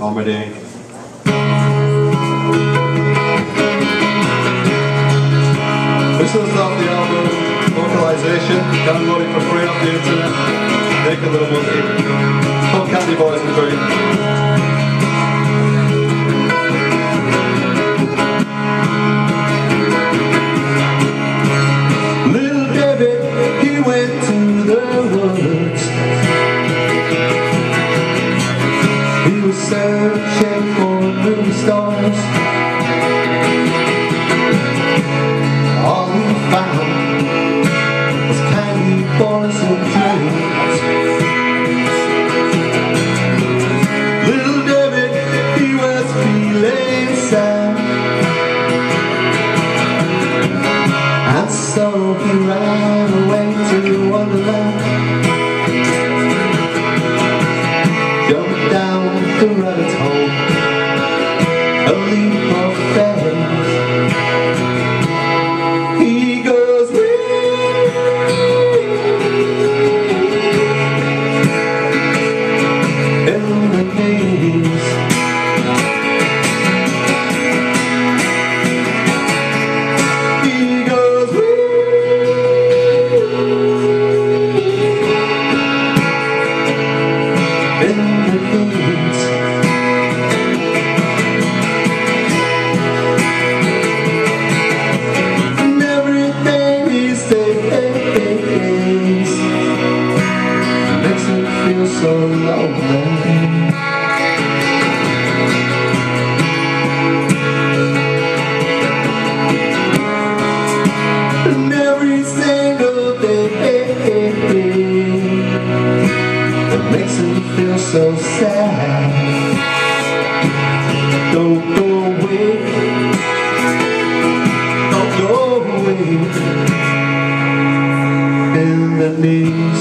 comedy. This is off the album Vocalization, download it for free off the internet, make a little money. It's called Candy Boys and Dream. Searching for new stars, all we found was candy bars and dreams. Little David, he was feeling sad, and so he ran away to Wonderland. The rabbit hole, a leap of faith. He goes wee in the maze. He goes wee in the maze. So lonely. And every single day that makes him feel so sad. Don't go away, don't go away in the knees.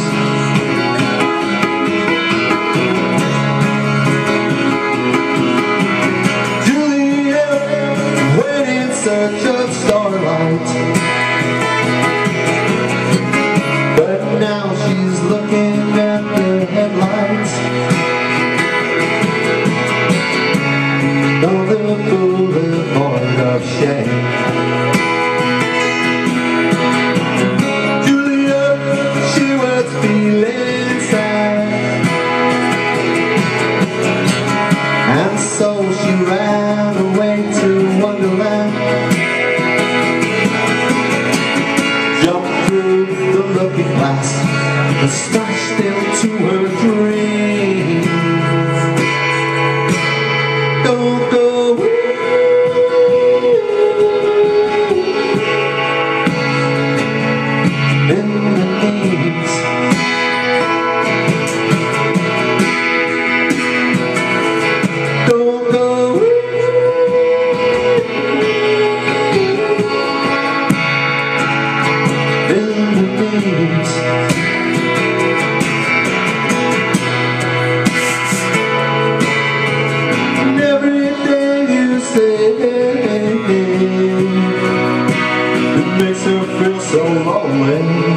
Such a starlight, but now she's looking at the headlights. Now the boulevard of shame. Julia, she was feeling sad, and so she ran away to Wonderland. The smash nailed to her dream. Don't go away in the maze. Don't go away in the maze. So lonely.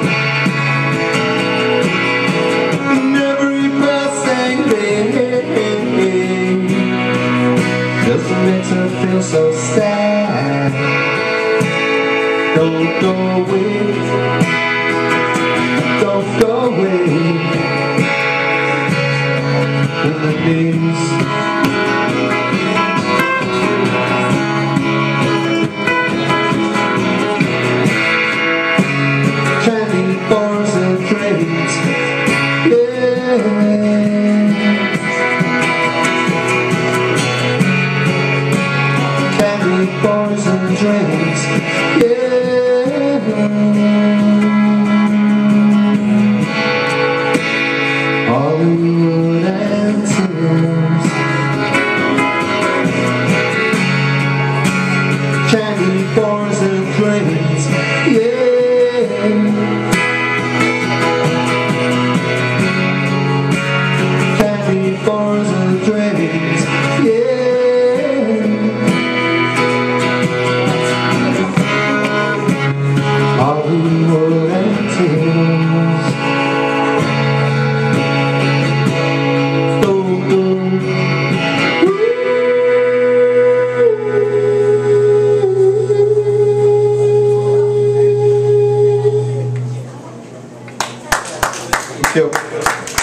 And every passing day just makes her feel so sad. Don't go away, don't go away in the maze. Bars and drinks, yeah. Hollywood and tears, candy bars and drinks, yeah. Candy bars and drinks, yeah. Thank you.